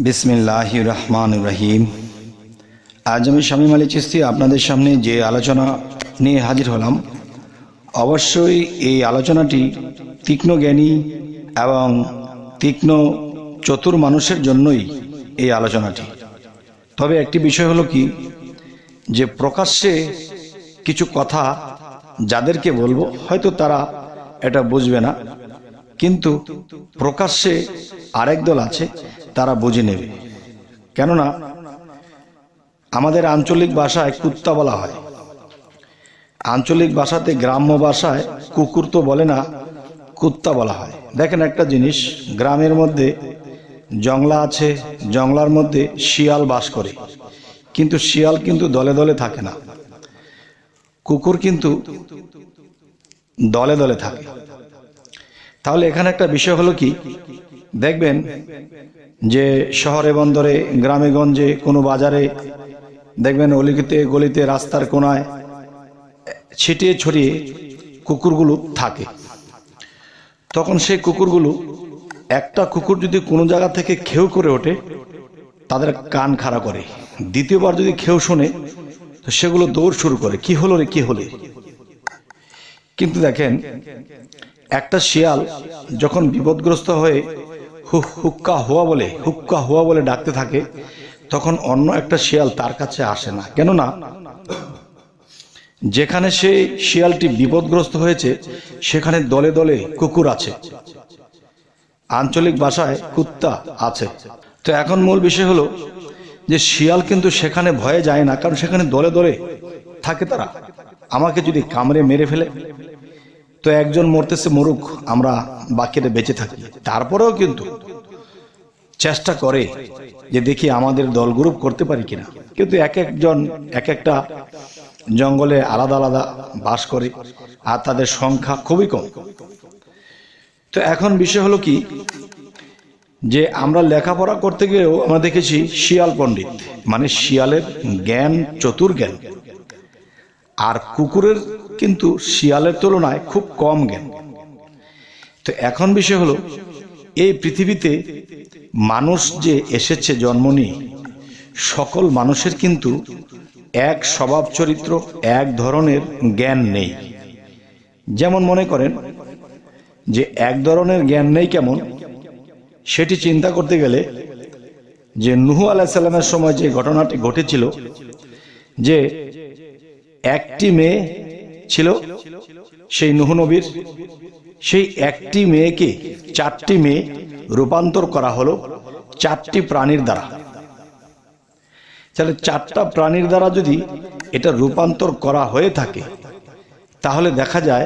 बिस्मिल्लाहिर्रहमानिर्रहीम। आज हमें शामीम आली चिस्ती अपन सामने जे आलोचना नहीं हाजिर हलम अवश्य ये आलोचनाटी तीक्ष्ण ज्ञानी एवं तीक्ष्ण चतुर मानुषेर जन्नोई ये आलोचनाटी। तबे एक विषय हलो कि जे प्रकाश्ये किछु कथा जादेरके बोलबो हयतो तारा एटा बुझबे ना, किन्तु प्रकाश्ये आरेक दल आछे तारा बुझे नेबे। केनना आमादेर आंचलिक भाषाय कुत्ता बला हय, आंचलिक भाषाते ग्राम्य भाषाय कुकुर तो बोले ना, कुत्ता बला हय। देखें एकटा जिनिस, ग्रामेर मध्य जंगला आछे, जंगलार मध्य शियाल बास करे, किन्तु शियाल किन्तु दले दले थाके ना, कुकुर किन्तु दले दले थाके। ताहले एखाने एकटा विषय हलो कि देखबेन जे शहरे बंदरे ग्रामे गंजे कोनो बाजारे देखबेन अलिते गलिते रास्तार कोनाय छिटिए छड़िए कुकुरगुलो थाके। तखन सेई कुकुरगुलो एकटा कुकुर जदि कोनो जायगा थेके खेउ करे ओठे तादेर कान खाड़ा करे, द्वितीयबार जदि खेउ शुने तो सेगुलो दौड़ शुरू करे कि हलो रे कि हलो। किन्तु देखें एकटा शियाल जखन विपदग्रस्त हये हुक्का हुआ बोले डाकते थाके तखन अन्य एकटा शियाल तार काछे आसे ना। केनना जेखाने से शियालटी विपदग्रस्त हयेछे सेखाने दले दले कुकुर आछे, आंचलिक भाषाय कुत्ता आछे। तो एखन मूल विषय हलो जे शियाल किन्तु सेखाने भये जाय ना, कारण सेखाने दले दले थाके तारा। आमाके जोदि कामड़े मेरे फेले तो एकजन मरतेछे मरुक, आमरा बाकिरा बेঁচে থাকি। তারপরেও কিন্তু চেষ্টা করে যে দেখি আমাদের দল গ্রুপ করতে পারি কিনা, কিন্তু এক একজন এক একটা জঙ্গলে আলাদা আলাদা বাস করে আর তাদের সংখ্যা খুবই কম। তো এখন বিষয় হলো কি যে আমরা লেখাপড়া করতে গিয়েও আমরা দেখেছি শিয়াল পণ্ডিত মানে শিয়ালের জ্ঞান চতুর জ্ঞান, আর কুকুরের किन्तु शियालेर तुलनाय खूब कम ज्ञान। तो एखन विषय हलो ये पृथिवीते मानुष जे एसेछे जन्म निये सकल मानुषेर किन्तु एक स्वभाव चरित्र एक धरनेर ज्ञान नेই। जेमन मने करेन जे एक धरनेर ज्ञान नेই केमन सेটি चिंता करते गेले जे नूह आलाइहिस सालामेर समय जे घटनाटी घटेछिलो जे एकटी मेये छिलो, सेई नूह नबीर सेई एकटी मेयेके चारटी मेये रूपान्तर करा हलो चारटी प्राणीर द्वारा। ताहले चारटा प्राणीर द्वारा यदि एटा रूपान्तर करा हये थाके ताहले देखा जाय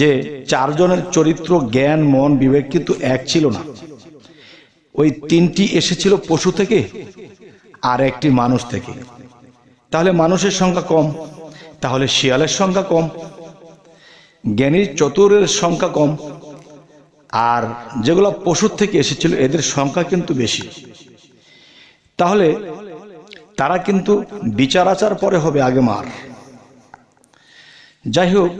जे चार जनेर चरित्र ज्ञान मन विवेक किन्तु एक छिलो ना। ओई तीनटी एसेछिलो पशु थेके आर एकटी मानुष थेके, ताहले मानुषेर संख्या कम, ताहले शियालेर संख्या कम, ज्ञानीर चतुरेर संख्या कम, और जेगुला पशुर थेके एसेछिलो एदेर संख्या किन्तु बेशी। ताहले तारा किन्तु विचार आचार परे होबे आगे मार। जाई होक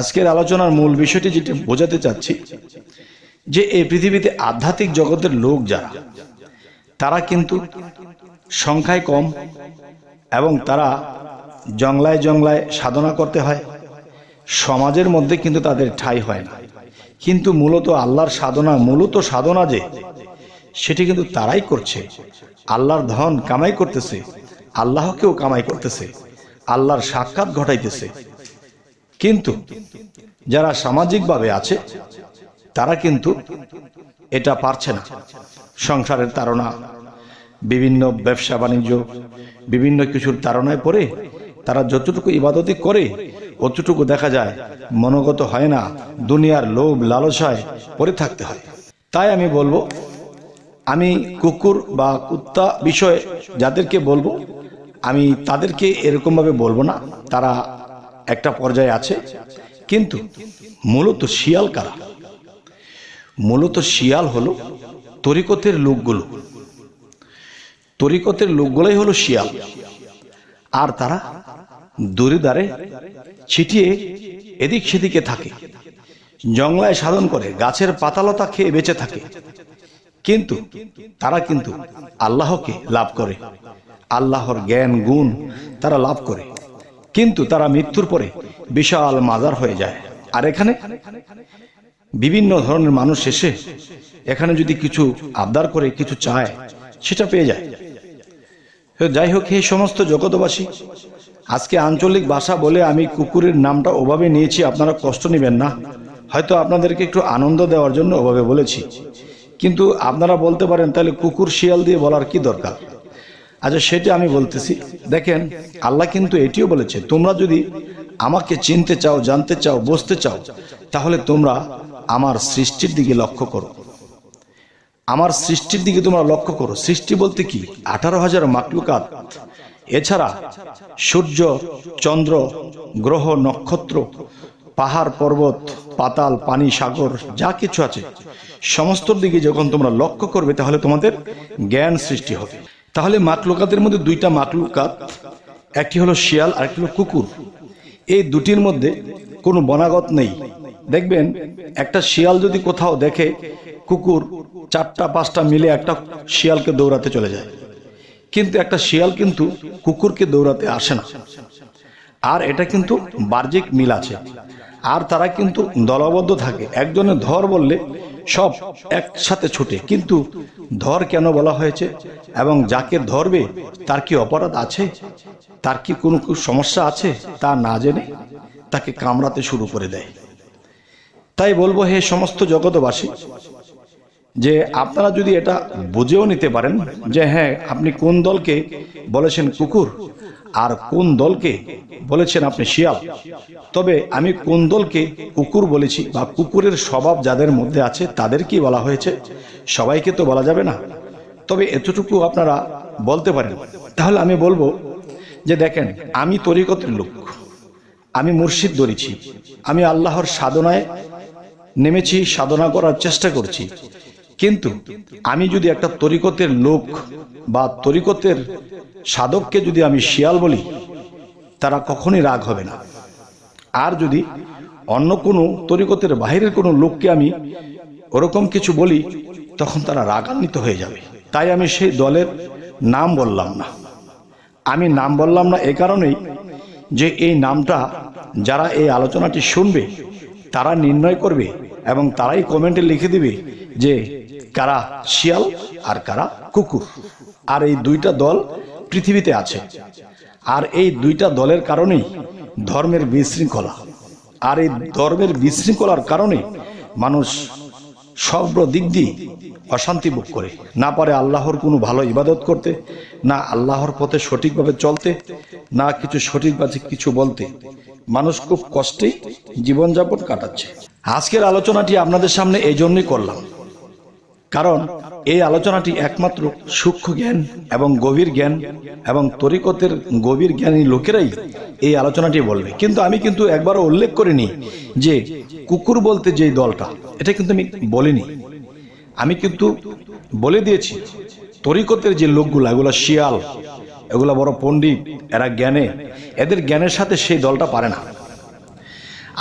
आजकेर आलोचनार मूल विषयटी जेटा बोझाते चाচ্ছি जे এই পৃথিবীতে आध्यात्मिक जगतेर लोक যারা तारा किन्तु संख्याय कम এবং তারা जंगलाय जंगलाय साधना करते हैं, समाजेर मध्य किन्तु तादेर ठाई हय ना। किन्तु मूलत आल्लाहर साधना मूलत साधना जे सेटी किन्तु ताराई करछे, आल्लाहर धन कमाई करतेछे, आल्लाहकेओ कमाई करतेछे, आल्लाहर साक्षात घटाइतेछे। किन्तु जारा सामाजिक भावे आछे तारा किन्तु एटा पारछे ना, संसारेर ताड़ना विभिन्न व्यवसा बाणिज्य विभिन्न किछुर ताड़नाय पड़े तारा যতটুকু ইবাদতই করে অতটুকু দেখা যায় মনোগত হয় না, দুনিয়ার লোভ লালসায় পড়ে থাকতে হয়। তাই আমি বলবো, আমি কুকুর বা কুত্তা বিষয়ে যাদেরকে বলবো আমি তাদেরকে এরকম ভাবে বলবো না, তারা একটা পর্যায়ে আছে। কিন্তু মূলত শিয়াল কারা? মূলত শিয়াল হলো তরিকতের লোকগুলো, তরিকতের লোকগুলাই হলো শিয়াল। আর তারা দূরে দাঁড়ে ছিটিয়ে এদিক সেদিকে থাকে, জঙ্গলায় সাধন করে, গাছের পাতালতা খেয়ে বেঁচে থাকে। किन्तु तारा किन्तु आल्लाह के लाभ करे आल्लाहर ज्ञान गुण तारा लाभ करे किन्तु तारा मृत्युर परे विशाल माजार हो जाए और एखाने विभिन्न धरनेर मानुष एसे एखाने जदि किछु आबदार करे किछु चाय सेटा पेये जाए जाई होक हे समस्त जगतवासी आज के आंचलिक भाषा बोले आमी कुकुरेर नामटा ओभावे नियेछि आपनारा कष्ट नेबेन ना हयतो आपनादेरके एकटु आनंद देওয়ার জন্য ओभावे बोलेछि किन्तु आपनारा बोलते पारेन ताहले कुकुर शियाल दिए बोलार कि दरकार अच्छा सेटा आमी बोलतेछि देखें आल्लाह किन्तु एटिও बोलेছে তোমরা যদি আমাকে চিনতে চাও জানতে চাও বুঝতে চাও তাহলে তোমরা আমার সৃষ্টির দিকে লক্ষ্য করো আমার সৃষ্টির দিকে তোমরা লক্ষ্য করো সৃষ্টি বলতে কি 18000 মাখলুকাত এছাড়া সূর্য চন্দ্র গ্রহ নক্ষত্র পাহাড় পর্বত পাতাল পানি সাগর যা কিছু আছে समस्तर दिखे जो तुम्हारा लक्ष्य कर तुम्हारे ज्ञान सृष्टि है माखलुकातेर मध्य दुईटा माखलुकात एक हलो शियाल और एक हलो कुकुर ये दुटिर मध्य कोनो बनागत नहीं देखबेन एक शियाल जदि कोथाओ देखे कुकुर चारटा पाँचटा मिले एक शियाल के दौड़ाते चले जाए किन्तु एक शियाल किन्तु कुकुर के दौड़ाते आसे ना और एटा किन्तु बार्जिक मिल आछे और तारा किन्तु दलबद्ध थाके एकजने धर बोलले सब एक साथे छुटे किन्तु धर केन बला हयेछे एवं जाके धरबे तार कि अपराध आछे तार कि कोनो समस्या आछे ता ना जेने ताके कामड़ाते शुरू करे देय ताई बोलबो हे समस्त जगतवासी जे आपनारा जदि एटा बुझेओ निते पारेन जे हाँ आपनि कोन दलके बोलेछेन कुकुर আর কোন দলকে বলেছেন আপনি শিয়াল তবে আমি কোন দলকে কুকুর বলেছি বা কুকুরের স্বভাব যাদের মধ্যে আছে তাদেরকেই বলা হয়েছে সবাইকে তো বলা যাবে না তবে এতটুকু আপনারা বলতে পারেন তাহলে আমি বলবো যে দেখেন আমি তরিকতের লোক আমি মুর্শিদ ধরেছি আমি আল্লাহর সাধনায় নেমেছি সাধনা করার চেষ্টা করছি किन्तु आमी जुदी एक तरिकतेर लोक बा तरिकतेर साधक के जुदी आमी शियाल बोली तारा कखोनोई राग होबे ना आर जुदी अन्य कोनो तरिकतेर बाहिरेर कोनो लोक के आमी ओरकम किछु बोली तखन तारा रागान्वित हये जाबे ताई आमी सेई दलेर नाम बोल्लाम ना आमी नाम बोल्लाम ना एई कारणेई जे एई नामटा जारा एई आलोचनाटी शुनबे तारा निर्णय करबे एबं ताराई कमेंटे लिखे दिबे जे कारा शियाल और कारा कुकुर और ये दुईटा दल पृथिवीते आछे और ये दुईटा दलेर कारणे धर्मेर विशृंखला और ये धर्मेर विशृंखलार कारणे मानुष सर्व दिक दिए अशांति भोग करे ना पारे आल्लाहर कोनो भालो इबादत करते ना आल्लाहर पथे सठीकभावे चलते ना किछु सठीकभावे किछु बोलते मानुष खूब कष्टे जीवन यापन काटाच्छे आजकेर आलोचनाटी आपनादेर सामने एजन्यई करलाम कारण ये आलोचनाटी एकमात्र सूक्ष्म ज्ञान एवं गभीर ज्ञान एवं तरिकतेर गभीर ज्ञानी लोकेराई ये आलोचनाटी बोलबे किन्तु आमी किन्तु एकबारो उल्लेख करिनी जे कुकुर बोलते जे दलटा एटा किन्तु आमी बोलिनी आमी किन्तु बोले दिएछि तरिकतेर जे लोकगुला एगुला शियाल एगुला बड़ पंडित एरा ज्ञाने एदेर ज्ञानेर साथे सेई दलटा पारे ना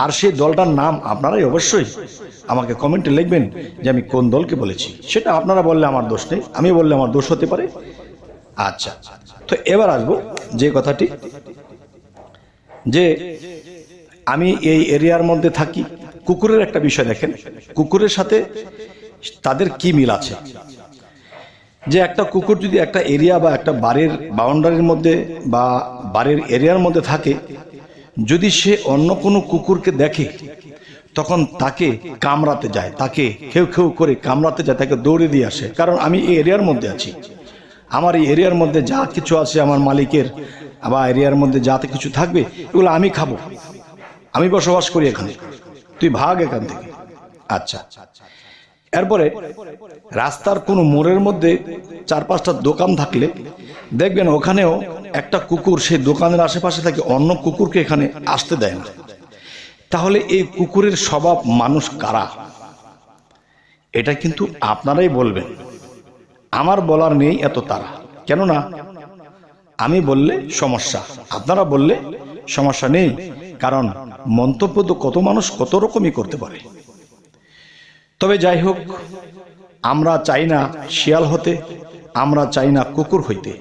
और से दलटार नाम आपनाराई अवश्यई आमाके कमेंटे लिखबेन जे आमी कोन दलके बोलेछि सेटा आपनारा बोलले आमार दोष नेई आमी बोलले आमार दोष होते पारे अच्छा तो एबार आसबो जे कथाटी जे आमी एई एरियार मध्ये थाकी कुकुरेर एकटा विषय देखें कुकुरेर साथे तादेर कि मिल आछे जे एकटा कुकुर जदि एकटा एरिया बा एकटा बाड़ीर बाउंडारिर मध्ये बा बाड़ीर एरियार मध्ये थाके যদি সে অন্য কোনো কুকুরকে দেখে তখন তাকে কামড়াতে যায় তাকে খেউ খেউ করে কামড়াতে যায় তাকে দৌড়ে দিয়ে আসে কারণ আমি এই এরিয়ার মধ্যে আছি আমার এই এরিয়ার মধ্যে যা কিছু আছে আমার মালিকের বা এরিয়ার মধ্যে যা কিছু থাকবে এগুলো আমি খাবো আমি বসবাস করি এখানে তুই ভাগ এখান থেকে আচ্ছা এরপরে রাস্তার কোনো মোড়ের মধ্যে চার পাঁচটা দোকান থাকলে দেখবেন ওখানেও একটা কুকুর সেই দোকানের আশেপাশে থাকে অন্য কুকুরকে এখানে আসতে দেয় না তাহলে এই কুকুরের স্বভাব মানুষ কারা এটা কিন্তু আপনারাই বলবেন আমার বলার নেই এত তারা কেন না আমি বললে সমস্যা আপনারা বললে সমস্যা নেই কারণ মন্তব্য তো কত মানুষ কত রকমই করতে পারে তবে যাই হোক আমরা চাই না শিয়াল হতে, আমরা চাই না কুকুর হইতে,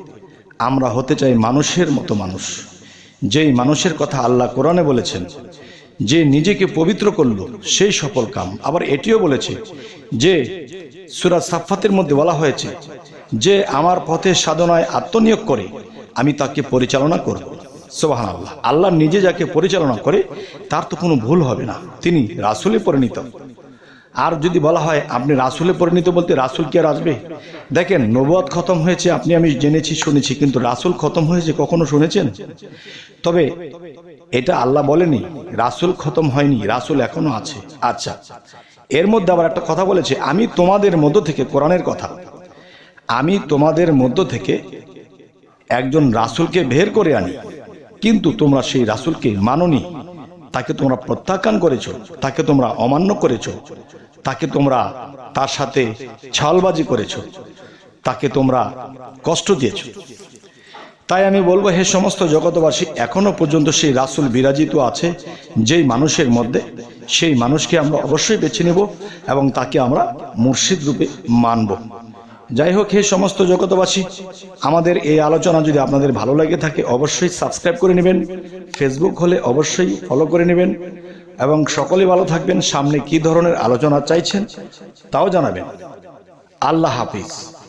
আমরা হতে চাই মানুষের মতো মানুষ। যেই মানুষের কথা আল্লাহ কোরআনে বলেছেন, যে নিজেকে পবিত্র করল সেই সফল কাম। আবার এটিও বলেছে যে সূরা সাফফাতের মধ্যে বলা হয়েছে যে আমার পথে সাধনায় আত্মনিয়োগ করে আমি তাকে পরিচালনা করব। সুবহানাল্লাহ, আল্লাহ নিজে যাকে পরিচালনা করে তার তো কোনো ভুল হবে না, তিনি রাসূলে পরিণত। আর যদি বলা হয় আপনি রাসূলে পরিণত, বলতে রাসূল কি আর আসবে? দেখেন, নবুয়ত খতম হয়েছে আপনি আমি জেনেছি শুনেছি, কিন্তু রাসূল খতম হয়েছে কখনো শুনেছেন? তবে এটা আল্লাহ বলেনি রাসূল খতম হয়নি, রাসূল এখনো আছে। আচ্ছা, এর মধ্যে আবার একটা কথা বলেছে, আমি তোমাদের মধ্য থেকে, কোরআনের কথা, আমি তোমাদের মধ্য থেকে একজন রাসূলকে বের করে আনি, কিন্তু তোমরা সেই রাসূলকে মানোনি, তাকে তোমরা প্রত্যাখ্যান করেছো, তাকে তোমরা অমান্য করেছো, তাকে তোমরা তার সাথে ছালবাজি করেছো, তাকে তোমরা কষ্ট দিয়েছো। তাই আমি বলবো হে সমস্ত জগতবাসী, এখনো পর্যন্ত সেই রাসূল বিরাজিত আছে যেই মানুষের মধ্যে, সেই মানুষকে আমরা অবশ্যই বেছে নেব এবং তাকে আমরা মুর্শিদ রূপে মানব। যাই হোক হে সমস্ত জগতবাসী, আমাদের এই আলোচনা যদি আপনাদের ভালো লাগে থাকে অবশ্যই সাবস্ক্রাইব করে নেবেন, ফেসবুক হলে অবশ্যই ফলো করে নেবেন এবং সকলে ভালো থাকবেন। সামনে কি ধরনের আলোচনা চাইছেন তাও জানাবেন। আল্লাহ হাফিজ।